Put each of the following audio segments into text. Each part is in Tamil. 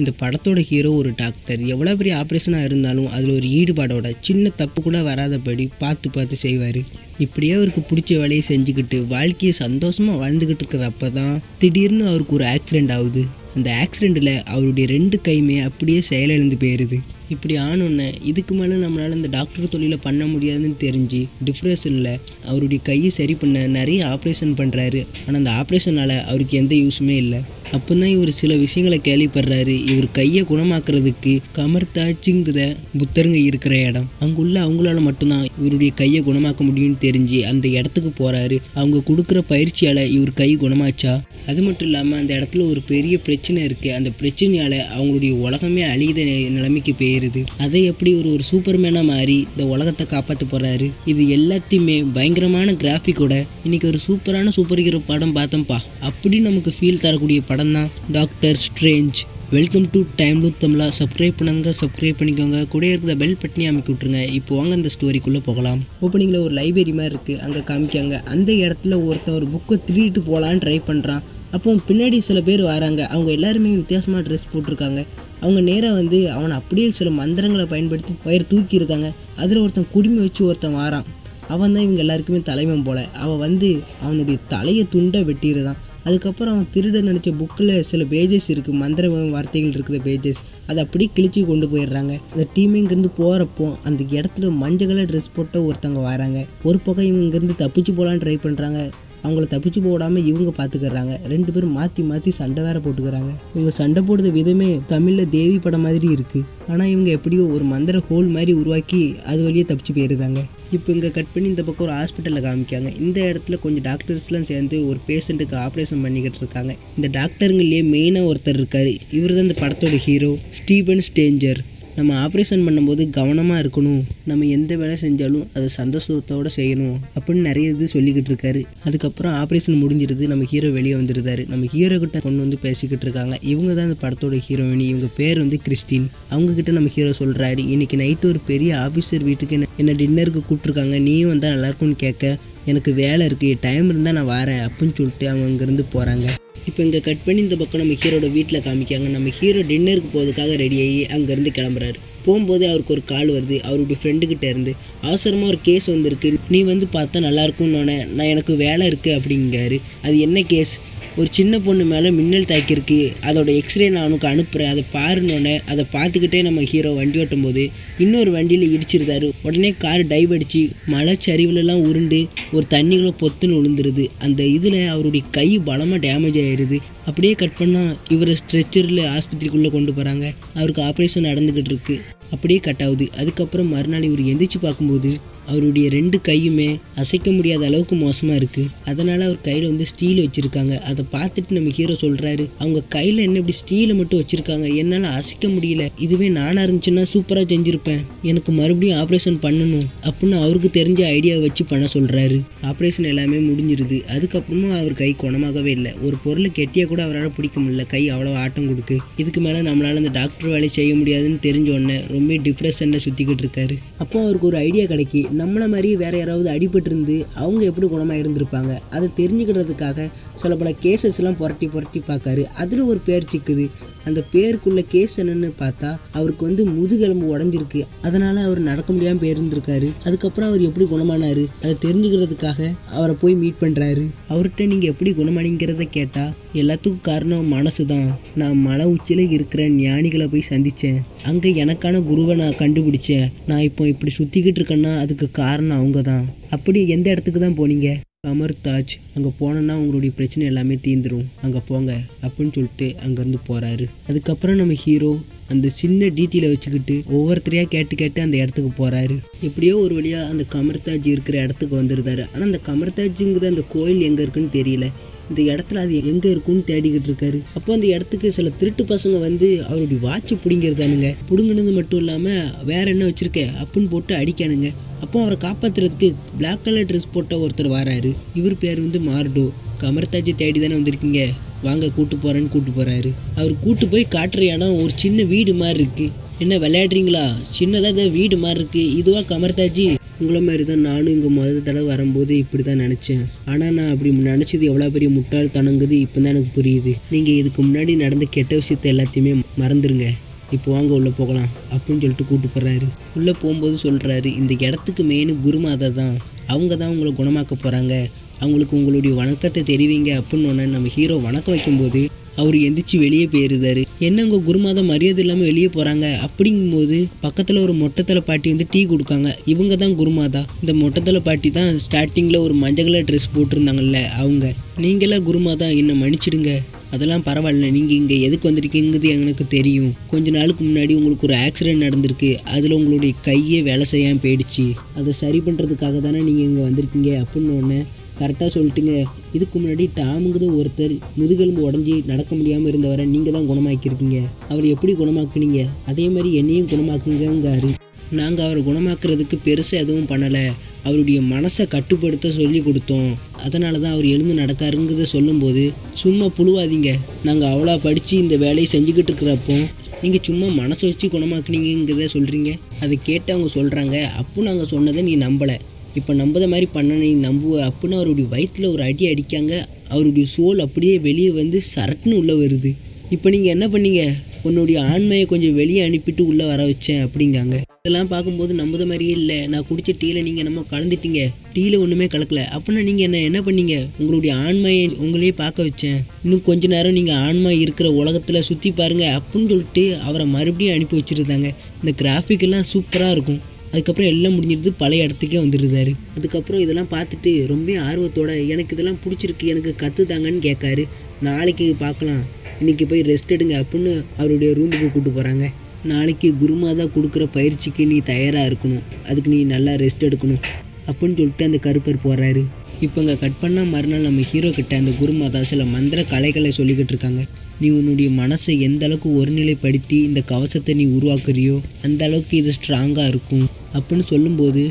இந்த படத்தோட ஹீரோ ஒரு டாக்டர். எவ்வளோ பெரிய ஆப்ரேஷனாக இருந்தாலும் அதில் ஒரு ஈடுபாடோட சின்ன தப்பு கூட வராதபடி பார்த்து பார்த்து செய்வார். இப்படியே அவருக்கு பிடிச்ச வேலையை செஞ்சுக்கிட்டு வாழ்க்கையை சந்தோஷமாக வாழ்ந்துக்கிட்டு இருக்கிறப்ப தான் திடீர்னு அவருக்கு ஒரு ஆக்சிடெண்ட் ஆகுது. அந்த ஆக்சிடெண்ட்டில் அவருடைய ரெண்டு கையுமே அப்படியே செயலிழந்து போயிடுது. இப்படி ஆனோன்னே இதுக்கு மேலே நம்மளால் இந்த டாக்டர் தொழிலை பண்ண முடியாதுன்னு தெரிஞ்சு டிப்ரெஷனில் அவருடைய கையை சரி பண்ண நிறைய ஆப்ரேஷன் பண்ணுறாரு. ஆனால் அந்த ஆப்ரேஷனால் அவருக்கு எந்த யூஸுமே இல்லை. அப்போ தான் இவர் சில விஷயங்களை கேள்விப்படுறாரு. இவர் கையை குணமாக்குறதுக்கு கமர்தாச்சுங்கிற புத்தருங்க இருக்கிற இடம், அங்குள்ள அவங்களால மட்டும்தான் இவருடைய கையை குணமாக்க முடியும்னு தெரிஞ்சு அந்த இடத்துக்கு போகிறாரு. அவங்க கொடுக்குற பயிற்சியால் இவர் கை குணமாச்சா? அது மட்டும் இல்லாமல் அந்த இடத்துல ஒரு பெரிய பிரச்சனை இருக்குது. அந்த பிரச்சனையால் அவங்களுடைய உலகமே அழியுத நிலைமைக்கு போயிடுது. அதை எப்படி ஒரு சூப்பர்மேனாக மாறி இந்த உலகத்தை காப்பாற்ற போகிறாரு. இது எல்லாத்தையுமே பயங்கரமான கிராஃபிக்கோட இன்றைக்கி ஒரு சூப்பரான சூப்பர் ஹீரோ படம் பார்த்தோம்ப்பா அப்படி நமக்கு ஃபீல் தரக்கூடிய படம் தான் doctor strange. Welcome to time loop Tamizha. Subscribe பண்ணிக்கோங்க. கூட இருக்கிற பெல் பட்டனி அமைக்க விட்டுருங்க. இப்போ வாங்க அந்த ஸ்டோரிக்குள்ளே போகலாம். ஓப்பனிங்கில் ஒரு லைப்ரரி மாதிரி இருக்குது. அங்கே காமிக்காங்க அந்த இடத்துல ஒருத்தன் ஒரு புக்கை திருட்டு போகலான்னு ட்ரை பண்ணுறான். அப்போ பின்னாடி சில பேர் வராங்க. அவங்க எல்லாருமே வித்தியாசமாக ட்ரெஸ் போட்டிருக்காங்க. அவங்க நேராக வந்து அவனை அப்படியே சில மந்திரங்களை பயன்படுத்தி பயிர் தூக்கியிருக்காங்க. அதில் ஒருத்தன் குடிமை வச்சு ஒருத்தன் வாரான். அவன் தான் இவங்க எல்லாருக்குமே தலைவன் போல. அவன் வந்து அவனுடைய தலையை துண்டை வெட்டிடுதான். அதுக்கப்புறம் அவன் திருட நினச்ச புக்கில் சில பேஜஸ் இருக்குது, மந்திர வார்த்தைகள் இருக்கிற பேஜஸ், அதை அப்படியே கிழிச்சி கொண்டு போயிடுறாங்க. அந்த டீம் இங்கேருந்து போகிறப்போ அந்த இடத்துல மஞ்சள் கலர் ட்ரெஸ் போட்ட ஒருத்தவங்க வராங்க. ஒரு பக்கம் இவங்க இங்கேருந்து தப்பிச்சு போகலான்னு ட்ரை பண்ணுறாங்க. அவங்கள தப்பிச்சு போடாமல் இவங்க பார்த்துக்கிறாங்க. ரெண்டு பேரும் மாற்றி சண்டை வேறு போட்டுக்கிறாங்க. இவங்க சண்டை போடுற விதமே தமிழில் தேவி படம் மாதிரி இருக்குது. ஆனால் இவங்க எப்படியோ ஒரு மந்திர ஹோல் மாதிரி உருவாக்கி அது வழியே தப்பிச்சு போயிருந்தாங்க. இப்போ இங்கே கட் பண்ணி இந்த பக்கம் ஒரு ஹாஸ்பிட்டலில் காமிக்காங்க. இந்த இடத்துல கொஞ்சம் டாக்டர்ஸ்லாம் சேர்ந்து ஒரு பேஷண்ட்டுக்கு ஆப்ரேஷன் பண்ணிக்கிட்டு இருக்காங்க. இந்த டாக்டருங்கள்லேயே மெயினாக ஒருத்தர் இருக்கார். இவர் தான் இந்த படத்தோட ஹீரோ ஸ்டீபன் ஸ்டேஞ்சர். நம்ம ஆப்ரேஷன் பண்ணும்போது கவனமாக இருக்கணும், நம்ம எந்த வேலை செஞ்சாலும் அதை சந்தோஷத்தோடு செய்யணும் அப்படின்னு நிறைய இது சொல்லிக்கிட்டு இருக்காரு. அதுக்கப்புறம் ஆப்ரேஷன் முடிஞ்சிருது. நம்ம ஹீரோ வெளியே வந்துருந்தாரு. நம்ம ஹீரோ கிட்ட கொண்டு வந்து பேசிக்கிட்டு இருக்காங்க. இவங்க தான் இந்த படத்தோட ஹீரோயின். இவங்க பேர் வந்து கிறிஸ்டின். அவங்கக்கிட்ட நம்ம ஹீரோ சொல்கிறாரு, இன்னைக்கு நைட்டு ஒரு பெரிய ஆஃபீஸர் வீட்டுக்கு என்ன டின்னருக்கு கூப்பிட்ருக்காங்க, நீயும் வந்தால் நல்லாயிருக்கும்னு கேட்க எனக்கு வேலை இருக்குது, டைம் இருந்தால் நான் வரேன் அப்படின்னு சொல்லிட்டு அவங்க அங்கேருந்து போகிறாங்க. இப்போ இங்கே கட் பண்ணி இந்த பக்கம் நம்ம ஹீரோட வீட்டில் காமிக்காங்க. நம்ம ஹீரோ டின்னருக்கு போகிறதுக்காக ரெடியாகி அங்கேருந்து கிளம்புறாரு. போகும்போது அவருக்கு ஒரு கால் வருது அவருடைய ஃப்ரெண்டுக்கிட்ட இருந்து. அவசரமாக ஒரு கேஸ் வந்திருக்கு, நீ வந்து பார்த்தா நல்லாயிருக்கும்னோடனே நான் எனக்கு வேலை இருக்குது அப்படிங்கிறாரு. அது என்ன கேஸ்? ஒரு சின்ன பொண்ணு மேலே மின்னல் தாக்கியிருக்கு, அதோட எக்ஸ்ரே நான் உனக்கு அனுப்புகிறேன், அதை பாருனோடனே அதை பார்த்துக்கிட்டே நம்ம ஹீரோ வண்டி ஓட்டும் போது இன்னொரு வண்டியில் இடிச்சிருந்தாரு. உடனே கார் டைவ் அடித்து மலைச்சரிவுலலாம் உருண்டு ஒரு தண்ணிகளை பொத்துன்னு விழுந்துருது. அந்த இதில் அவருடைய கை பலமாக டேமேஜ் ஆகிடுது. அப்படியே கட் பண்ணால் இவரை ஸ்ட்ரெச்சரில் ஆஸ்பத்திரிக்குள்ளே கொண்டு போகிறாங்க. அவருக்கு ஆப்ரேஷன் நடந்துக்கிட்டு இருக்குது. அப்படியே கட் ஆகுது. அதுக்கப்புறம் மறுநாள் இவர் எந்திரிச்சு பார்க்கும்போது அவருடைய ரெண்டு கையுமே அசைக்க முடியாத அளவுக்கு மோசமாக இருக்குது. அதனால் அவர் கையில் வந்து ஸ்டீல் வச்சுருக்காங்க. அதை பார்த்துட்டு நம்ம ஹீரோ சொல்கிறாரு, அவங்க கையில் என்ன இப்படி ஸ்டீலை மட்டும் வச்சுருக்காங்க, என்னால் அசைக்க முடியல, இதுவே நானாக இருந்துச்சுன்னா சூப்பராக செஞ்சுருப்பேன், எனக்கு மறுபடியும் ஆப்ரேஷன் பண்ணணும் அப்படின்னு அவருக்கு தெரிஞ்ச ஐடியாவை வச்சு பண்ண சொல்கிறாரு. ஆப்ரேஷன் எல்லாமே முடிஞ்சிருது. அதுக்கப்புறமா அவர் கை குணமாகவே இல்லை. ஒரு பொருளை கெட்டியாக கூட அவரால் பிடிக்க முடியல. கை அவ்வளோ ஆட்டம் கொடுக்கு. இதுக்கு மேலே நம்மளால் அந்த டாக்டர் வேலை செய்ய முடியாதுன்னு தெரிஞ்ச உடனே ரொம்ப டிப்ரெஷனில் சுற்றிக்கிட்டு இருக்காரு. அப்போ அவருக்கு ஒரு ஐடியா கிடைக்கி, நம்மளை மாதிரி வேறு யாராவது அடிபட்டு இருந்து அவங்க எப்படி குணமாக இருந்திருப்பாங்க அதை தெரிஞ்சுக்கிறதுக்காக சில பல கேசஸ்லாம் புரட்டி பார்க்காரு. அதில் ஒரு பேர் சிக்குது. அந்த பேருக்குள்ள கேஸ் என்னன்னு பார்த்தா அவருக்கு வந்து முதுகெலும்பு உடஞ்சிருக்கு. அதனால் அவர் நடக்க முடியாமல் போயிருந்திருக்காரு. அதுக்கப்புறம் அவர் எப்படி குணமானார் அதை தெரிஞ்சுக்கிறதுக்காக அவரை போய் மீட் பண்ணுறாரு. அவர்கிட்ட நீங்கள் எப்படி குணமானிங்கிறத கேட்டால் எல்லாத்துக்கும் காரணம் மனசு தான், நான் மலை உச்சியில் இருக்கிற ஞானிகளை போய் சந்தித்தேன், அங்கே எனக்கான குருவை நான் கண்டுபிடிச்சேன், நான் இப்போ இப்படி சுற்றிக்கிட்டு இருக்கேன்னா அதுக்கு காரணம் அவங்க தான். அப்படி எந்த இடத்துக்கு தான் போனீங்க? அமர்தாஜ். அங்கே போனோன்னா உங்களுடைய பிரச்சனை எல்லாமே தீர்ந்துடும், அங்கே போங்க அப்படின்னு சொல்லிட்டு அங்கேருந்து போகிறாரு. அதுக்கப்புறம் நம்ம ஹீரோ அந்த சின்ன டீட்டெயிலை வச்சுக்கிட்டு ஒவ்வொருத்தரையாக கேட்டு அந்த இடத்துக்கு போகிறாரு. எப்படியோ ஒரு வழியாக அந்த கமர்தாஜ் இருக்கிற இடத்துக்கு வந்துருந்தாரு. ஆனால் அந்த கமர்தாஜுங்கிற அந்த கோயில் எங்கே இருக்குன்னு தெரியல. இந்த இடத்துல அது எங்கே இருக்குன்னு தேடிக்கிட்டு இருக்காரு. அப்போ அந்த இடத்துக்கு சில திருட்டு பசங்க வந்து அவருடைய வாட்சை பிடிங்கிறதானுங்க. பிடுங்கினது மட்டும் இல்லாமல் வேற என்ன வச்சுருக்க அப்படின்னு போட்டு அடிக்கானுங்க. அப்போ அவரை காப்பாற்றுறதுக்கு பிளாக் கலர் ட்ரெஸ் போட்ட ஒருத்தர் வராரு. இவர் பேர் வந்து மார்டோ. கமர்தாஜை தேடி தானே வந்திருக்கீங்க, வாங்க கூப்பிட்டு போகிறேன்னு கூப்பிட்டு போகிறாரு. அவர் கூப்பிட்டு போய் காட்டுற இடம் ஒரு சின்ன வீடு மாதிரி இருக்குது. என்ன விளையாடுறீங்களா, சின்னதாக வீடு மாதிரி இருக்குது, இதுவாக கமர்தாஜி உங்கள மாதிரி தான் நானும் இங்க முதல்ல தடவை வரும்போது இப்படி தான் நினைச்சேன். ஆனா நான் அப்படி நினைச்சது எவ்வளவு பெரிய முட்டாள் தனங்குது இப்பதான் எனக்கு புரியுது. நீங்க இதுக்கு முன்னாடி நடந்த கெட்ட விஷயத்தை எல்லாத்தையுமே மறந்துருங்க. இப்போ வாங்க உள்ள போகலாம் அப்படின்னு சொல்லிட்டு கூட்டி போறாரு. உள்ள போகும்போது சொல்றாரு, இந்த இடத்துக்கு மெயின் குருமாதா தான், அவங்க தான் உங்களை குணமாக்க போறாங்க, அவங்களுக்கு உங்களுடைய வணக்கத்தை தெரிவிங்க அப்படின்னு ஒன்று நம்ம ஹீரோ வணக்கம் வைக்கும்போது அவர் எந்திரிச்சு வெளியே போயிருந்தாரு. என்னங்க குருமாதா மரியாதை இல்லாமல் வெளியே போகிறாங்க அப்படிங்கும்போது பக்கத்தில் ஒரு மொட்டத்தலை பாட்டி வந்து டீ கொடுக்காங்க. இவங்க தான் குருமாதா. இந்த மொட்டத்தலை பாட்டி தான் ஸ்டார்டிங்கில் ஒரு மஞ்சள் கலர் ட்ரெஸ் போட்டிருந்தாங்கல்ல அவங்க. நீங்களா குருமாதா, என்னை மன்னிச்சிடுங்க, அதெல்லாம் பரவாயில்ல, நீங்கள் இங்கே எதுக்கு வந்திருக்கீங்கிறது எனக்கு தெரியும். கொஞ்ச நாளுக்கு முன்னாடி உங்களுக்கு ஒரு ஆக்சிடென்ட் நடந்திருக்கு, அதில் உங்களுடைய கையே வேலை செய்யாமல் போயிடுச்சு, அதை சரி பண்ணுறதுக்காக தானே நீங்கள் இங்கே வந்திருக்கீங்க அப்படின்னு ஒன்று கரெக்டாக சொல்லிட்டுங்க. இதுக்கு முன்னாடி டாமுங்கிறது ஒருத்தர் முதுகெலும்பு உடஞ்சி நடக்க முடியாமல் இருந்தவரை நீங்கள் தான் குணமாக்கியிருக்கீங்க. அவர் எப்படி குணமாக்குனீங்க அதே மாதிரி என்னையும் குணமாக்குங்காரு. நாங்கள் அவரை குணமாக்குறதுக்கு பெருசாக எதுவும் பண்ணலை, அவருடைய மனசை கட்டுப்படுத்த சொல்லி கொடுத்தோம், அதனால தான் அவர் எழுந்து நடக்காருங்கிறத சொல்லும்போது சும்மா புழுவாதீங்க, நாங்கள் அவ்வளோ படித்து இந்த வேலையை செஞ்சுக்கிட்டு இருக்கிறப்போ நீங்கள் சும்மா மனசை வச்சு குணமாக்குனீங்கிறத சொல்கிறீங்க. அதை கேட்டு அவங்க சொல்கிறாங்க, அப்போ நாங்கள் சொன்னதை நீ நம்பலை, இப்போ நம்புத மாதிரி பண்ணனை நம்புவ அப்படின்னு அவருடைய வயிற்றில் ஒரு அடி அடிக்காங்க. அவருடைய சோல் அப்படியே வெளியே வந்து சரக்குன்னு உள்ளே வருது. இப்போ நீங்கள் என்ன பண்ணீங்க, உன்னுடைய ஆண்மையை கொஞ்சம் வெளியே அனுப்பிட்டு உள்ளே வர வச்சேன் அப்படிங்காங்க. இதெல்லாம் பார்க்கும்போது நம்புத மாதிரியே இல்லை. நான் குடித்த டீயில் நீங்கள் நம்ம கலந்துட்டீங்க, டீயில் ஒன்றுமே கலக்கலை, அப்படின்னா நீங்கள் என்ன பண்ணீங்க, உங்களுடைய ஆண்மையை உங்களையே பார்க்க வச்சேன், இன்னும் கொஞ்ச நேரம் நீங்கள் ஆண்மை இருக்கிற உலகத்தில் சுற்றி பாருங்கள் அப்படின்னு சொல்லிட்டு அவரை மறுபடியும் அனுப்பி வச்சுருந்தாங்க. இந்த கிராஃபிக்கெல்லாம் சூப்பராக இருக்கும். அதுக்கப்புறம் எல்லாம் முடிஞ்சிருது, பழைய இடத்துக்கே வந்துருந்தாரு. அதுக்கப்புறம் இதெல்லாம் பார்த்துட்டு ரொம்ப ஆர்வத்தோட எனக்கு இதெல்லாம் பிடிச்சிருக்கு, எனக்கு கற்றுதாங்கன்னு கேட்காரு. நாளைக்கு பார்க்கலாம், இன்றைக்கி போய் ரெஸ்ட் எடுங்க அப்படின்னு அவருடைய ரூமுக்கு கூப்பிட்டு போகிறாங்க. நாளைக்கு குருமாதா கொடுக்குற பயிற்சிக்கு நீ தயாராக இருக்கணும், அதுக்கு நீ நல்லா ரெஸ்ட் எடுக்கணும் அப்படின்னு சொல்லிட்டு அந்த கருப்பர் போகிறாரு. இப்போ இங்கே கட் பண்ணால் மறுநாள் நம்ம ஹீரோ கிட்ட அந்த குருமாதா சில மந்திர கலைகளை சொல்லிக்கிட்டு இருக்காங்க. நீ உன்னுடைய மனசை எந்த அளவுக்கு ஒருநிலைப்படுத்தி இந்த கவசத்தை நீ உருவாக்குறியோ அந்த அளவுக்கு இது ஸ்ட்ராங்காக இருக்கும் அப்படின்னு சொல்லும்போது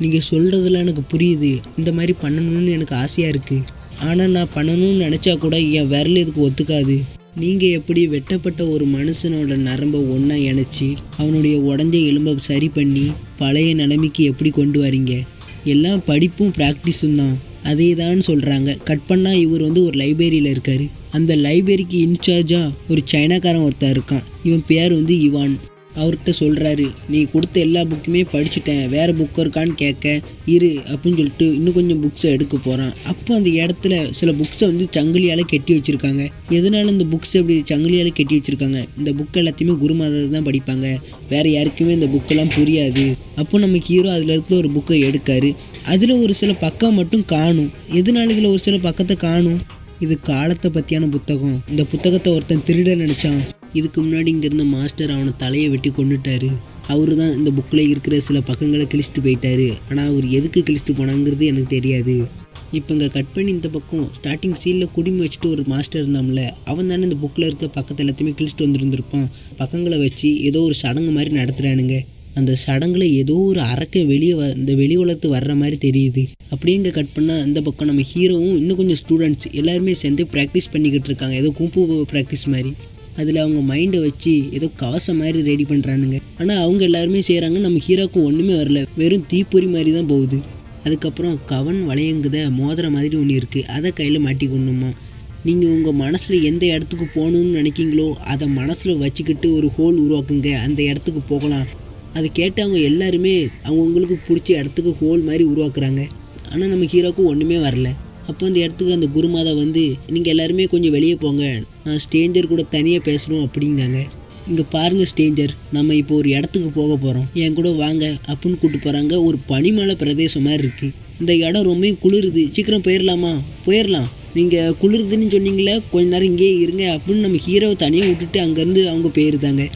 நீங்கள் சொல்கிறதுலாம் எனக்கு புரியுது, இந்த மாதிரி பண்ணணும்னு எனக்கு ஆசையாக இருக்குது, ஆனால் நான் பண்ணணும்னு நினச்சா கூட என் விரல் இதுக்கு ஒத்துக்காது. நீங்கள் எப்படி வெட்டப்பட்ட ஒரு மனுஷனோட நரம்பை ஒன்றா இணைச்சி அவனுடைய உடஞ்ச எலும்பை சரி பண்ணி பழைய நிலைமைக்கு எப்படி கொண்டு வரீங்க, எல்லாம் படிப்பும் ப்ராக்டிஸும் தான், அதே தான் சொல்கிறாங்க. கட் பண்ணால் இவர் வந்து ஒரு லைப்ரரியில் இருக்கார். அந்த லைப்ரரிக்கு இன்சார்ஜாக ஒரு சைனாக்காரன் ஒருத்தர் இருக்கான், இவன் பேர் வந்து இவான். அவர்கிட்ட சொல்கிறாரு, நீ கொடுத்த எல்லா புக்குமே படிச்சுட்டேன், வேறு புக்கு இருக்கான்னு கேட்க இரு அப்படின்னு சொல்லிட்டு இன்னும் கொஞ்சம் புக்ஸை எடுக்க போகிறான். அப்போ அந்த இடத்துல சில புக்ஸை வந்து சங்கிலியால் கட்டி வச்சுருக்காங்க. எதனால் இந்த புக்ஸை இப்படி சங்கிலியால் கட்டி வச்சுருக்காங்க, இந்த புக்கு எல்லாத்தையுமே குருமாதா தான் படிப்பாங்க, வேறு யாருக்குமே இந்த புக்கெல்லாம் புரியாது. அப்போ நம்ம ஹீரோ அதில் இருக்கிற ஒரு புக்கை எடுக்காரு. அதில் ஒரு சில பக்கம் மட்டும் காணும். எதனால் இதில் ஒரு சில பக்கத்தை காணும்? இது காலத்தை பற்றியான புத்தகம். இந்த புத்தகத்தை ஒருத்தன் திருட நினச்சான். இதுக்கு முன்னாடி இங்கே இருந்த மாஸ்டர் அவனை தலையை வெட்டி கொண்டுட்டாரு. அவரு தான் இந்த புக்கில் இருக்கிற சில பக்கங்களை கிழிச்சிட்டு போயிட்டாரு. ஆனால் அவர் எதுக்கு கிழிச்சிட்டு போனாங்கிறது எனக்கு தெரியாது. இப்போ இங்கே கட் பண்ணி இந்த பக்கம் ஸ்டார்டிங் சீனில் குடிமை வச்சுட்டு ஒரு மாஸ்டர் இருந்தாம்ல, அவன் தானே இந்த புக்கில் இருக்க பக்கத்தை எல்லாத்தையுமே கிழிச்சிட்டு வந்துருந்துருப்பான். பக்கங்களை வச்சு ஏதோ ஒரு சடங்கு மாதிரி நடத்துகிறானுங்க. அந்த சடங்கில் ஏதோ ஒரு அரக்கை வெளி உலகத்து வர்ற மாதிரி தெரியுது. அப்படியே இங்கே கட் பண்ணால் இந்த பக்கம் நம்ம ஹீரோவும் இன்னும் கொஞ்சம் ஸ்டூடெண்ட்ஸ் எல்லாருமே சேர்ந்து ப்ராக்டிஸ் பண்ணிக்கிட்டு இருக்காங்க. ஏதோ கும்பு ப்ராக்டிஸ் மாதிரி. அதில் அவங்க மைண்டை வச்சு ஏதோ கவசம் மாதிரி ரெடி பண்ணுறானுங்க. ஆனால் அவங்க எல்லாருமே செய்கிறாங்க, நம்ம ஹீரோக்கு ஒன்றுமே வரல, வெறும் தீப்பொறி மாதிரி தான் போகுது. அதுக்கப்புறம் கவன் வளையங்குத மோதிர மாதிரி ஒன்று இருக்குது, அதை கையில் மாட்டிக்கொண்ணுமா. நீங்கள் உங்கள் மனசில் எந்த இடத்துக்கு போகணுன்னு நினைக்கிங்களோ அதை மனசில் வச்சுக்கிட்டு ஒரு ஹோல் உருவாக்குங்க, அந்த இடத்துக்கு போகலாம். அதை கேட்டு அவங்க எல்லாருமே அவங்கவுங்களுக்கு பிடிச்ச இடத்துக்கு ஹோல் மாதிரி உருவாக்குறாங்க. ஆனால் நம்ம ஹீரோக்கு ஒன்றுமே வரல. அப்போ அந்த இடத்துக்கு அந்த குருமாதா வந்து, நீங்கள் எல்லாருமே கொஞ்சம் வெளியே போங்க, நான் ஸ்டேஞ்சர் கூட தனியாக பேசணும் அப்படிங்காங்க. இங்கே பாருங்கள் ஸ்டேஞ்சர், நம்ம இப்போ ஒரு இடத்துக்கு போக போகிறோம், என் கூட வாங்க அப்படின்னு கூப்பிட்டு போகிறாங்க. ஒரு பனிமலை பிரதேசம் மாதிரி இருக்குது. இந்த இடம் ரொம்ப குளிருது, சீக்கிரம் போயிடலாமா? போயிடலாம், நீங்கள் குளிருதுன்னு சொன்னீங்களே, கொஞ்ச நேரம் இங்கேயே இருங்க அப்படின்னு நம்ம ஹீரோவை தனியாக விட்டுட்டு அங்கேருந்து அவங்க போயிருந்தாங்க.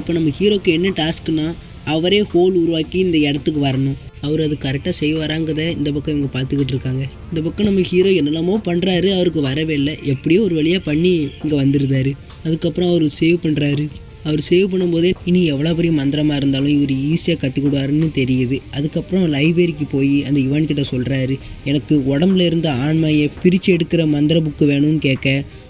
இப்போ நம்ம ஹீரோக்கு என்ன டாஸ்க்குன்னா, அவரே ஹோல் உருவாக்கி இந்த இடத்துக்கு வரணும். அவர் அது கரெக்டாக செய்வாராங்கிறத இந்த பக்கம் இவங்க பார்த்துக்கிட்டு இருக்காங்க. இந்த பக்கம் நம்ம ஹீரோ என்னெல்லாமோ பண்ணுறாரு, அவருக்கு வரவே இல்லை. எப்படியோ ஒரு வழியாக பண்ணி இங்கே வந்துருந்தாரு. அதுக்கப்புறம் அவர் சேவ் பண்ணுறாரு. அவர் சேவ் பண்ணும்போதே இனி எவ்வளோ பெரிய மந்திரமாக இருந்தாலும் இவர் ஈஸியாக கற்றுக்கிடுவாருன்னு தெரியுது. அதுக்கப்புறம் லைப்ரரிக்கு போய் அந்த இவான்கிட்ட சொல்கிறாரு, எனக்கு உடம்புல இருந்த ஆண்மையை பிரித்து எடுக்கிற மந்திர புக்கு வேணும்னு கேட்க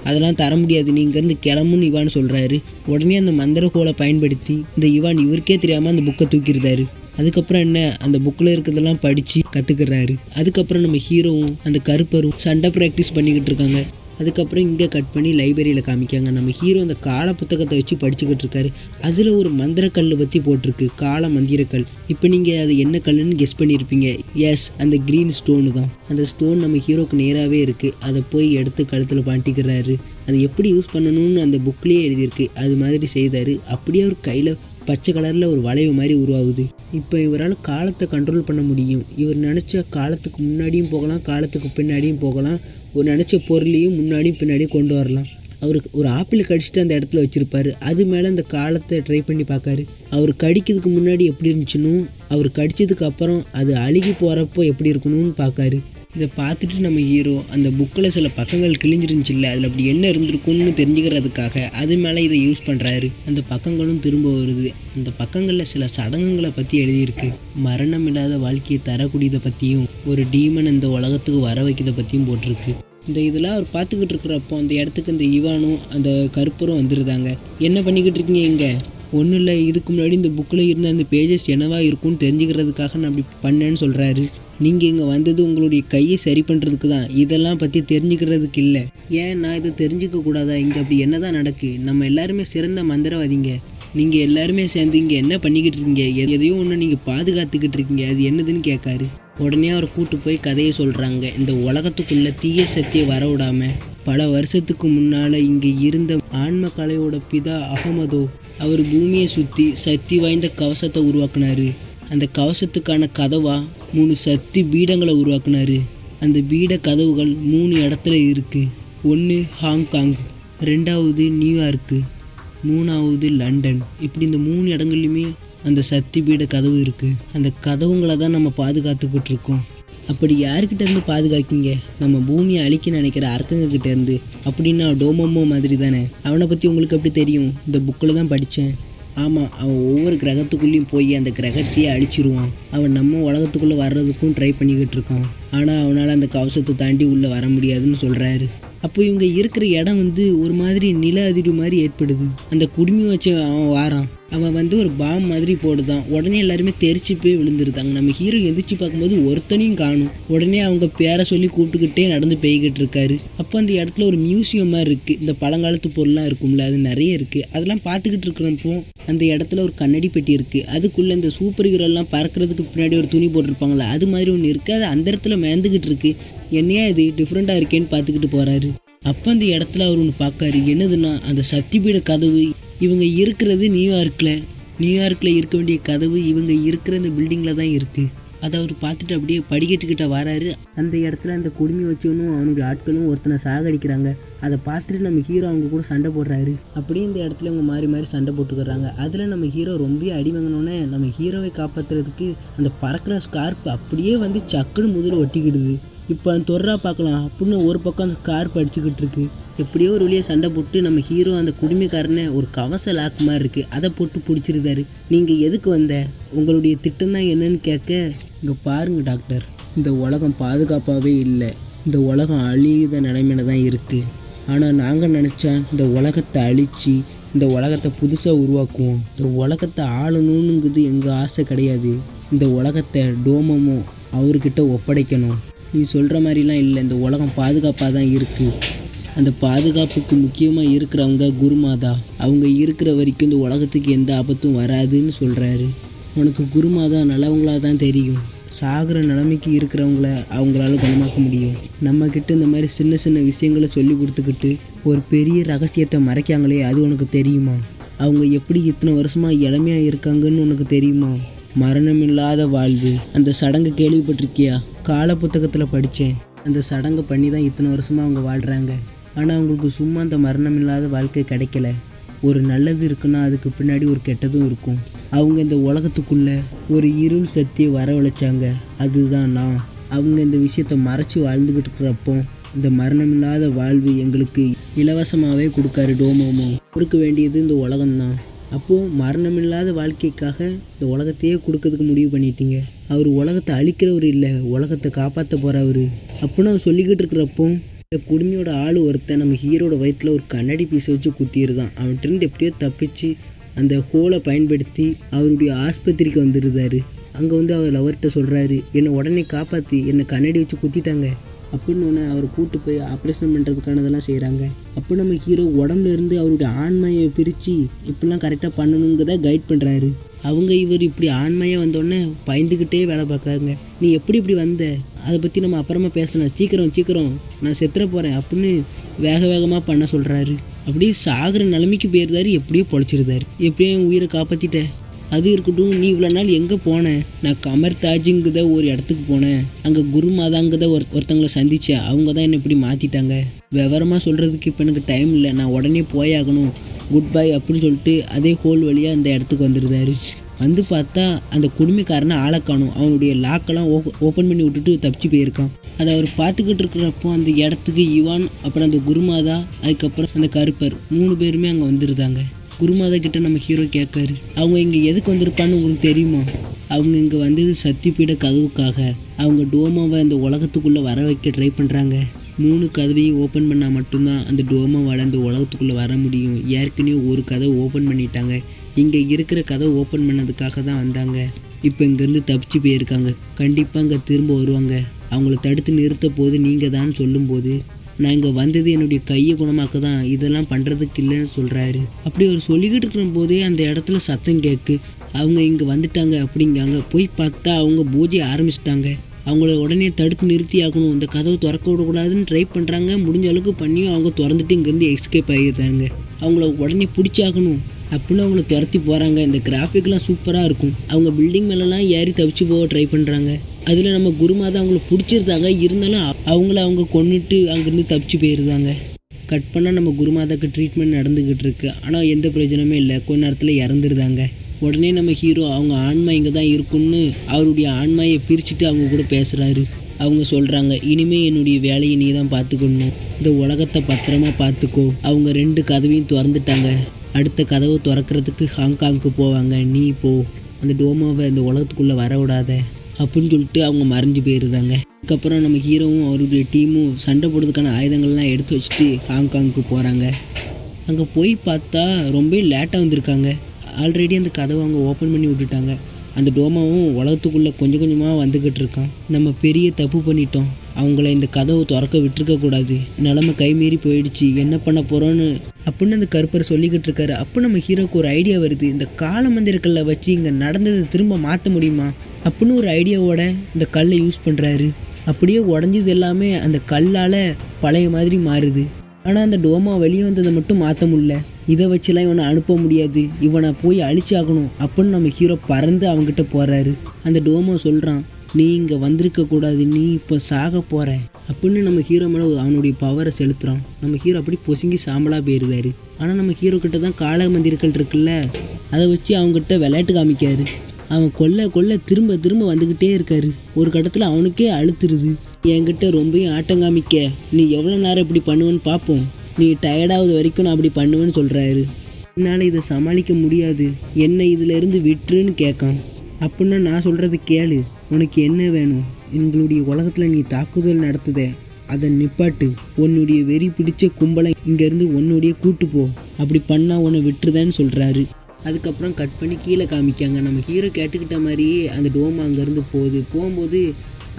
அதெல்லாம் தர முடியாது, நீங்கள் இங்கேருந்து கிளம்புன்னு இவான் சொல்கிறாரு. உடனே அந்த மந்திர கோலை பயன்படுத்தி இந்த இவான் இவருக்கே தெரியாமல் அந்த புக்கை தூக்கியிருந்தாரு. அதுக்கப்புறம் என்ன அந்த புக்ல இருக்கிறதெல்லாம் படிச்சு கத்துக்கிறாரு. அதுக்கப்புறம் நம்ம ஹீரோவும் அந்த கருப்பரும் சண்டை ப்ராக்டிஸ் பண்ணிக்கிட்டு இருக்காங்க. அதுக்கப்புறம் இங்கே கட் பண்ணி லைப்ரரியில் காமிக்காங்க. நம்ம ஹீரோ அந்த கால புத்தகத்தை வச்சு படிச்சுக்கிட்டு இருக்காரு. அதில் ஒரு மந்திரக்கல் பற்றி போட்டிருக்கு, கால மந்திரக்கல். இப்போ நீங்கள் அது என்ன கல்லுன்னு கெஸ் பண்ணியிருப்பீங்க. எஸ், அந்த க்ரீன் ஸ்டோனு தான். அந்த ஸ்டோன் நம்ம ஹீரோக்கு நேராகவே இருக்குது. அதை போய் எடுத்து கழுத்தில் பாட்டிக்கிறாரு. அது எப்படி யூஸ் பண்ணணும்னு அந்த புக்லேயே எழுதியிருக்கு, அது மாதிரி செய்தார். அப்படியே அவர் கையில் பச்சை கலரில் ஒரு வளைவு மாதிரி உருவாகுது. இப்போ இவரால் காலத்தை கண்ட்ரோல் பண்ண முடியும். இவர் நினச்ச காலத்துக்கு முன்னாடியும் போகலாம், காலத்துக்கு பின்னாடியும் போகலாம். ஒரு நினச்ச பொருளையும் முன்னாடியும் பின்னாடியும் கொண்டு வரலாம். அவருக்கு ஒரு ஆப்பிள் கடிச்சிட்டு அந்த இடத்துல வச்சுருப்பாரு. அது மேலே அந்த காலத்தை ட்ரை பண்ணி பார்க்காரு. அவர் கடிக்கிறதுக்கு முன்னாடி எப்படி இருந்துச்சுன்னு, அவர் கடிச்சதுக்கு அப்புறம் அது அழுகி போகிறப்போ எப்படி இருக்கணும்னு பார்க்காரு. இதை பார்த்துட்டு நம்ம ஹீரோ அந்த புக்கில் சில பக்கங்கள் கிழிஞ்சிருந்துச்சுல்ல, அதில் அப்படி என்ன இருந்திருக்கும்னு தெரிஞ்சுக்கிறதுக்காக அது மேலே இதை யூஸ் பண்ணுறாரு. அந்த பக்கங்களும் திரும்ப வருது. அந்த பக்கங்களில் சில சடங்குகளை பற்றி எழுதியிருக்கு. மரணம் இல்லாத வாழ்க்கையை தரக்கூடியதை பற்றியும் ஒரு டீமன் இந்த உலகத்துக்கு வர வைக்கிறத பற்றியும் போட்டிருக்கு. இந்த இதெல்லாம் அவர் பார்த்துக்கிட்டு இருக்கிறப்போ அந்த இடத்துக்கு இந்த ஈவானும் அந்த கருப்பரும் வந்துருந்தாங்க. என்ன பண்ணிக்கிட்டு இருக்கீங்க இங்கே? ஒன்றும் இல்லை, இதுக்கு முன்னாடி இந்த புக்கில் இருந்த அந்த பேஜஸ் என்னவாக இருக்கும்னு தெரிஞ்சுக்கிறதுக்காக நான் அப்படி பண்ணேன்னு சொல்கிறாரு. நீங்கள் இங்கே வந்தது உங்களுடைய கையை சரி பண்ணுறதுக்கு தான், இதெல்லாம் பற்றி தெரிஞ்சுக்கிறதுக்கு இல்லை. ஏன் நான் இதை தெரிஞ்சிக்கக்கூடாதா? இங்கே அப்படி என்ன தான் நடக்கு? நம்ம எல்லாருமே சிறந்த மந்திரவாதிங்க. நீங்கள் எல்லாருமே சேர்ந்து இங்கே என்ன பண்ணிக்கிட்டு இருக்கீங்க? எதையோ ஒன்று நீங்கள் பாதுகாத்துக்கிட்டு இருக்கீங்க, அது என்னதுன்னு கேட்காரு. உடனே அவர் கூட்டு போய் கதையை சொல்கிறாங்க. இந்த உலகத்துக்குள்ளே தீய சக்தியை வரவிடாமல் பல வருஷத்துக்கு முன்னால் இங்கே இருந்த ஆன்ம கலையோட பிதா அகமதோ அவர் பூமியை சுற்றி சக்தி வாய்ந்த கவசத்தை உருவாக்குனார். அந்த கவசத்துக்கான கதவாக 3 சக்தி பீடங்களை உருவாக்குனார். அந்த பீட கதவுகள் 3 இடத்துல இருக்குது. 1 ஹாங்காங், 2வது நியூயார்க்கு, 3வது லண்டன். இப்படி இந்த 3 இடங்கள்லையுமே அந்த சக்தி பீட கதவு இருக்குது. அந்த கதவுங்களை தான் நம்ம பாதுகாத்துக்கிட்டு இருக்கோம். அப்படி யார்கிட்டேருந்து பாதுகாக்கிங்க? நம்ம பூமியை அழிக்க நினைக்கிற அரக்கங்கக்கிட்டேருந்து. அப்படின்னா டோமோமோ மாதிரி தானே? அவனை பற்றி உங்களுக்கு எப்படி தெரியும்? இந்த புக்கில் தான் படித்தேன். ஆமாம், அவன் ஒவ்வொரு கிரகத்துக்குள்ளேயும் போய் அந்த கிரகத்தையே அழிச்சிருவான். அவன் நம்ம உலகத்துக்குள்ளே வர்றதுக்கும் ட்ரை பண்ணிக்கிட்டு இருக்கான். ஆனால் அவனால் அந்த கவசத்தை தாண்டி உள்ளே வர முடியாதுன்னு சொல்கிறாரு. அப்போ இவங்க இருக்கிற இடம் வந்து ஒரு மாதிரி நில அதிர்வு மாதிரி ஏற்படுது. அந்த குடுமி வச்சு அவன் வாரான். அவன் வந்து ஒரு பாம் மாதிரி போடுதான். உடனே எல்லாருமே தெரிச்சு போய் விழுந்துருந்தாங்க. நம்ம ஹீரோ எந்திரிச்சு பார்க்கும்போது ஒருத்தனையும் காணும். உடனே அவங்க பேரை சொல்லி கூப்பிட்டுக்கிட்டே நடந்து போய்கிட்டு இருக்காரு. அப்போ அந்த இடத்துல ஒரு மியூசியம் மாதிரி இருக்குது. இந்த பழங்காலத்து பொருள்லாம் இருக்கும்ல, அது நிறைய இருக்குது. அதெல்லாம் பார்த்துக்கிட்டு இருக்கிறப்போ அந்த இடத்துல ஒரு கண்ணாடி பெட்டி இருக்குது. அதுக்குள்ளே இந்த சூப்பர் ஹீரோலாம் பறக்கிறதுக்கு பின்னாடி ஒரு துணி போட்டிருப்பாங்களே, அது மாதிரி ஒன்று இருக்குது. அது அந்த இடத்துல மேந்துக்கிட்டு இருக்குது. என்னையா இது டிஃப்ரெண்ட்டாக இருக்கேன்னு பார்த்துக்கிட்டு போகிறாரு. அப்போ அந்த இடத்துல அவர் ஒன்று பார்க்காரு. என்னதுன்னா அந்த சக்திபீட கதவு. இவங்க இருக்கிறது நியூயார்க்கில் இருக்க வேண்டிய கதவு இவங்க இருக்கிற இந்த பில்டிங்கில் தான் இருக்குது. அதை அவர் பார்த்துட்டு அப்படியே படிக்கட்டுக்கிட்ட வராரு. அந்த இடத்துல அந்த குடுமி வச்சவனும் அவனுடைய ஆட்களும் ஒருத்தனை சாகடிக்கிறாங்க. அதை பார்த்துட்டு நம்ம ஹீரோ அவங்க கூட சண்டை போடுறாரு. அப்படியே இந்த இடத்துல அவங்க மாறி மாறி சண்டை போட்டுக்கிறாங்க. அதில் நம்ம ஹீரோ ரொம்ப அடி வாங்கினோன்னே நம்ம ஹீரோவை காப்பாற்றுறதுக்கு அந்த பறக்கிற ஸ்கார்ப் அப்படியே வந்து சக்குன்னு முதல்ல ஒட்டிக்கிடுது. இப்போ அந்த தொர்றா பார்க்கலாம் அப்படின்னு ஒரு பக்கம் அந்த ஸ்கார்ப் அடிச்சுக்கிட்டு இருக்கு. எப்படியோ ஒரு வழியாக சண்டை போட்டு நம்ம ஹீரோ அந்த குடுமைக்காரனை ஒரு கவச லாக் மாதிரி இருக்குது அதை போட்டு பிடிச்சிருந்தாரு. நீங்கள் எதுக்கு வந்த, உங்களுடைய திட்டம் தான் என்னன்னு கேட்க, இங்கே பாருங்கள் டாக்டர், இந்த உலகம் பாதுகாப்பாகவே இல்லை. இந்த உலகம் அழியுத நிலைமையில தான் இருக்குது. ஆனால் நாங்கள் நினச்சா இந்த உலகத்தை அழித்து இந்த உலகத்தை புதுசாக உருவாக்குவோம். இந்த உலகத்தை ஆளணுங்கிறது எங்கள் ஆசை கிடையாது. இந்த உலகத்தை டோமமோ அவர்கிட்ட ஒப்படைக்கணும். நீ சொல்கிற மாதிரிலாம் இல்லை, இந்த உலகம் பாதுகாப்பாக தான் இருக்குது. அந்த பாதுகாப்புக்கு முக்கியமாக இருக்கிறவங்க குருமாதா. அவங்க இருக்கிற வரைக்கும் இந்த உலகத்துக்கு எந்த ஆபத்தும் வராதுன்னு சொல்கிறாரு. உனக்கு குருமாதா நல்லவங்களாக தான் தெரியும். சாகிற நிலைமைக்கு இருக்கிறவங்கள அவங்களால குணமாக்க முடியும். நம்மக்கிட்ட இந்த மாதிரி சின்ன சின்ன விஷயங்களை சொல்லி கொடுத்துக்கிட்டு ஒரு பெரிய ரகசியத்தை மறைக்காங்களே, அது உனக்கு தெரியுமா? அவங்க எப்படி இத்தனை வருஷமாக இளமையாக இருக்காங்கன்னு உனக்கு தெரியுமா? மரணம் இல்லாத வாழ்வு, அந்த சடங்கு கேள்விப்பட்டிருக்கியா? கால புத்தகத்தில் படித்தேன். அந்த சடங்கை பண்ணி தான் இத்தனை வருஷமாக அவங்க வாழ்கிறாங்க. ஆனால் அவங்களுக்கு சும்மா அந்த மரணம் இல்லாத வாழ்க்கை கிடைக்கல. ஒரு நல்லது இருக்குன்னா அதுக்கு பின்னாடி ஒரு கெட்டதும் இருக்கும். அவங்க இந்த உலகத்துக்குள்ளே ஒரு இருள் சக்தியை வரவழைச்சாங்க, அதுதான் நான். அவங்க இந்த விஷயத்தை மறைச்சி வாழ்ந்துக்கிட்டு இருக்கிறப்போ இந்த மரணம் இல்லாத வாழ்வு எங்களுக்கு இலவசமாகவே கொடுக்காரு டோமோமோ. கொடுக்க வேண்டியது இந்த உலகம்தான். அப்போது மரணம் இல்லாத வாழ்க்கைக்காக இந்த உலகத்தையே கொடுக்கறதுக்கு முடிவு பண்ணிட்டீங்க. அவர் உலகத்தை அழிக்கிறவர் இல்லை, உலகத்தை காப்பாற்ற போகிறவர் அப்படின்னு அவர் சொல்லிக்கிட்டு இருக்கிறப்போ இந்த குடுமையோட ஆள் ஒருத்தன் நம்ம ஹீரோட வயிற்றில் ஒரு கண்ணாடி பீஸை வச்சு குத்திடுதான். அவன்கிட்டருந்து எப்படியோ தப்பிச்சு அந்த ஹோலை பயன்படுத்தி அவருடைய ஆஸ்பத்திரிக்கு வந்துருந்தார். அங்கே வந்து அவர் லவர்கிட்ட சொல்கிறாரு, என்னை உடனே காப்பாற்றி என்னை கண்ணாடி வச்சு குத்திட்டாங்க அப்படின்னு ஒன்று அவரை கூப்பிட்டு போய் ஆப்ரேஷன் பண்ணுறதுக்கானதெல்லாம் செய்கிறாங்க. அப்போ நம்ம ஹீரோ உடம்புலேருந்து அவருடைய ஆண்மையை பிரித்து இப்படிலாம் கரெக்டாக பண்ணணுங்கிறத கைட் பண்ணுறாரு. அவங்க இவர் இப்படி ஆண்மையாக வந்தோடனே பயந்துக்கிட்டே வேலை பார்க்குறாங்க. நீ எப்படி இப்படி வந்த அதை பற்றி நம்ம அப்புறமா பேசலாம், சீக்கிரம் நான் செத்துற போகிறேன் அப்படின்னு வேக வேகமாக பண்ண சொல்கிறாரு. அப்படியே சாகிற நிலைமைக்கு போயிருந்தாரு, எப்படியோ பொழைச்சிருந்தாரு. எப்படியோ என் உயிரை காப்பாற்றிட்டேன், அது இருக்கட்டும், நீ இவ்வளோ நாள் எங்கே போனேன்? நான் கமர்தாஜுங்குத ஒரு இடத்துக்கு போனேன், அங்கே குருமாதாங்குத ஒருத்தங்களை சந்தித்தேன், அவங்க தான் என்னை இப்படி மாற்றிட்டாங்க. விவரமாக சொல்கிறதுக்கு இப்போ எனக்கு டைம் இல்லை, நான் உடனே போயாகணும், குட் பை அப்படின்னு சொல்லிட்டு அதே ஹோல் வழியாக அந்த இடத்துக்கு வந்துருந்தாரு. வந்து பார்த்தா அந்த குடும்பக்காரனை ஆளை காணும், அவனுடைய லாக்கெல்லாம் ஓப்பன் பண்ணி விட்டுட்டு தப்பிச்சு போயிருக்கான். அதை அவர் பார்த்துக்கிட்டு இருக்கிறப்போ அந்த இடத்துக்கு யுவான், அப்புறம் அந்த குருமாதா, அதுக்கப்புறம் அந்த கருப்பர் 3 பேருமே அங்கே வந்துருந்தாங்க. குருமாதா கிட்ட நம்ம ஹீரோ கேட்காரு, அவங்க இங்கே எதுக்கு வந்திருப்பான்னு உங்களுக்கு தெரியுமா? அவங்க இங்கே வந்தது சக்திபீட கதவுக்காக, அவங்க டோமாவை அந்த உலகத்துக்குள்ளே வர வைக்க ட்ரை பண்ணுறாங்க. 3 கதவையும் ஓப்பன் பண்ணால் மட்டும்தான் அந்த டோமாவால் அந்த உலகத்துக்குள்ளே வர முடியும். ஏற்கனவே ஒரு கதவை ஓப்பன் பண்ணிட்டாங்க, இங்கே இருக்கிற கதவை ஓப்பன் பண்ணதுக்காக தான் வந்தாங்க. இப்போ இங்கேருந்து தப்பிச்சு போயிருக்காங்க, கண்டிப்பாக இங்கே திரும்ப வருவாங்க. அவங்கள தடுத்து நிறுத்த போது நீங்கள் தான் சொல்லும்போது நான் இங்கே வந்தது என்னுடைய கையை குணமாக்க தான், இதெல்லாம் பண்ணுறதுக்கு இல்லைன்னு சொல்கிறாரு. அப்படி அவர் சொல்லிக்கிட்டு இருக்கிற போதே அந்த இடத்துல சத்தம் கேட்கு, அவங்க இங்கே வந்துட்டாங்க அப்படிங்காங்க. போய் பார்த்தா அவங்க பூஜை ஆரம்பிச்சிட்டாங்க. அவங்கள உடனே தடுத்து நிறுத்தி ஆகணும், இந்த கதவை திறக்க விடக்கூடாதுன்னு ட்ரை பண்ணுறாங்க. முடிஞ்ச அளவுக்கு பண்ணியும் அவங்க திறந்துட்டு இங்கேருந்து எஸ்கேப் ஆகிடுறாங்க. அவங்கள உடனே பிடிச்சாகணும் அப்படின்னு அவங்கள துரத்தி போகிறாங்க. இந்த கிராஃபிக்லாம் சூப்பராக இருக்கும். அவங்க பில்டிங் மேலெலாம் ஏறி தவிச்சு போக ட்ரை பண்ணுறாங்க. அதில் நம்ம குருமாதா அவங்கள பிடிச்சிருந்தாங்க, இருந்தாலும் அவங்க கொண்டுட்டு அங்கேருந்து தப்பிச்சு போயிருந்தாங்க. கட் பண்ணால் நம்ம குருமாதாக்கு ட்ரீட்மெண்ட் நடந்துக்கிட்டு இருக்கு, ஆனால் எந்த பிரயோஜனமே இல்லை, கொஞ்ச நேரத்தில் இறந்துருந்தாங்க. உடனே நம்ம ஹீரோ அவங்க ஆன்மா இங்கே தான் இருக்குன்னு அவருடைய ஆன்மாயை பிரிச்சுட்டு அவங்க கூட பேசுகிறாரு. அவங்க சொல்கிறாங்க, இனிமேல் என்னுடைய வேலையை நீ தான் பார்த்துக்கணும், இந்த உலகத்தை பத்திரமா பார்த்துக்கோ. அவங்க 2 கதவையும் திறந்துட்டாங்க, அடுத்த கதவு திறக்கிறதுக்கு ஹாங்காங்க்கு போவாங்க, நீ போ, அந்த டோமாவை இந்த உலகத்துக்குள்ளே வர விடாத அப்படின்னு சொல்லிட்டு அவங்க மறைஞ்சு போயிருந்தாங்க. அதுக்கப்புறம் நம்ம ஹீரோவும் அவருடைய டீமும் சண்டை போடுறதுக்கான ஆயுதங்கள்லாம் எடுத்து வச்சுட்டு ஹாங்காங்க்கு போகிறாங்க. அங்கே போய் பார்த்தா ரொம்ப லேட்டாக வந்திருக்காங்க, ஆல்ரெடி அந்த கதவை அவங்க ஓப்பன் பண்ணி விட்டுட்டாங்க. அந்த டோமாவும் உலகத்துக்குள்ளே கொஞ்சம் கொஞ்சமாக வந்துக்கிட்டு இருக்கான். நம்ம பெரிய தப்பு பண்ணிட்டோம், அவங்கள இந்த கதவை திறக்க விட்டுருக்கக்கூடாது, நிலமை கைமீறி போயிடுச்சு, என்ன பண்ண போகிறோன்னு அப்படின்னு அந்த கருப்பர் சொல்லிக்கிட்டு இருக்காரு. அப்போ நம்ம ஹீரோக்கு ஒரு ஐடியா வருது, இந்த கால மந்திரக்கல்லை வச்சு இங்கே நடந்ததை திரும்ப மாற்ற முடியுமா அப்படின்னு ஒரு ஐடியாவோட இந்த கல்லை யூஸ் பண்ணுறாரு. அப்படியே உடஞ்சது எல்லாமே அந்த கல்லால் பழைய மாதிரி மாறுது. ஆனால் அந்த டோமா வெளியே வந்ததை மட்டும் மாற்ற முடியல. இதை வச்சுலாம் இவனை அனுப்ப முடியாது, இவனை போய் அழிச்சாகணும் அப்படின்னு நம்ம ஹீரோ பறந்து அவங்ககிட்ட போகிறாரு. அந்த டோமா சொல்கிறான், நீ இங்கே வந்திருக்கக்கூடாது, நீ இப்போ சாக போகிற அப்படின்னு நம்ம ஹீரோ மேலே அவனுடைய பவரை செலுத்துகிறான். நம்ம ஹீரோ அப்படி பொசுங்கி சாம்பலாக போயிருந்தாரு. ஆனால் நம்ம ஹீரோ கிட்ட தான் கால மந்திரங்கள் இருக்குல்ல, அதை வச்சு அவங்ககிட்ட விளையாட்டு காமிக்காரு. அவன் கொல்ல திரும்ப வந்துக்கிட்டே இருக்காரு. ஒரு கட்டத்தில் அவனுக்கே அழுத்துருது, என்கிட்ட ரொம்பவும் ஆட்டம் காமிக்க, நீ எவ்வளோ நேரம் இப்படி பண்ணுவேன்னு பார்ப்போம், நீ டயர்டாவது வரைக்கும் நான் அப்படி பண்ணுவேன்னு சொல்கிறாரு. என்னால் இதை சமாளிக்க முடியாது, என்னை இதிலேருந்து விட்டுருன்னு கேட்கான். அப்படின்னா நான் சொல்கிறது கேளு, உனக்கு என்ன வேணும்? எங்களுடைய உலகத்தில் நீ தாக்குதல் நடத்துத, அதை நிப்பாட்டு, உன்னுடைய வெறி பிடிச்ச கும்பலை இங்கேருந்து உன்னுடைய கூட்டு போ, அப்படி பண்ணால் உன்னை விட்டுருதேன்னு சொல்கிறாரு. அதுக்கப்புறம் கட் பண்ணி கீழே காமிக்காங்க. நம்ம ஹீரோ கேட்டுக்கிட்ட மாதிரியே அந்த டோமா அங்கேருந்து போகும்போது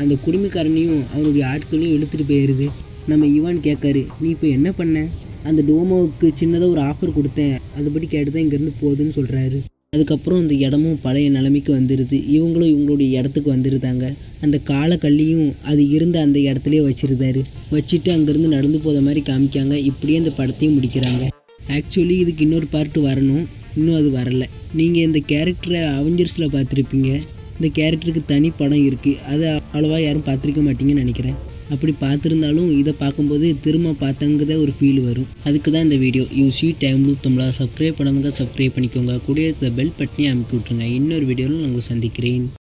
அந்த குடும்பக்காரனையும் அவனுடைய ஆட்களையும் இழுத்துட்டு போயிடுது. நம்ம யுவான் கேட்காரு, நீ இப்போ என்ன பண்ண? அந்த டோமாவுக்கு சின்னதாக ஒரு ஆஃபர் கொடுத்தேன், அதுபடி கேட்டு தான் இங்கேருந்து போகுதுன்னு சொல்கிறாரு. அதுக்கப்புறம் அந்த இடமும் பழைய நிலைமைக்கு வந்துடுது. இவங்களும் இவங்களுடைய இடத்துக்கு வந்துருந்தாங்க. அந்த காலக்கல்லியும் அது இருந்த அந்த இடத்துலையே வச்சுருந்தாரு. வச்சுட்டு அங்கேருந்து நடந்து போகிற மாதிரி காமிக்காங்க. இப்படியே அந்த படத்தையும் முடிக்கிறாங்க. ஆக்சுவலி இதுக்கு இன்னொரு பார்ட்டு வரணும், இன்னும் அது வரலை. நீங்கள் இந்த கேரக்டரை அவெஞ்சர்ஸில் பார்த்துருப்பீங்க. இந்த கேரக்டருக்கு தனி படம் இருக்குது, அதை அவ்வளோவா யாரும் பார்த்துருக்க மாட்டீங்கன்னு நினைக்கிறேன். அப்படி பார்த்துருந்தாலும் இதை பார்க்கும்போது திரும்ப பார்த்தங்கிறத ஒரு ஃபீல் வரும். அதுக்கு தான் இந்த வீடியோ. யூசி டைம் லூப் தமிழா சப்ஸ்கிரைப் பண்ணுங்க, சப்ஸ்கிரைப் பண்ணிக்கோங்க, கூடிய இருக்கிற பெல் பட்டனையும் அமுக்கி விட்ருங்க. இன்னொரு வீடியோவில் நான் உங்களுக்கு சந்திக்கிறேன்.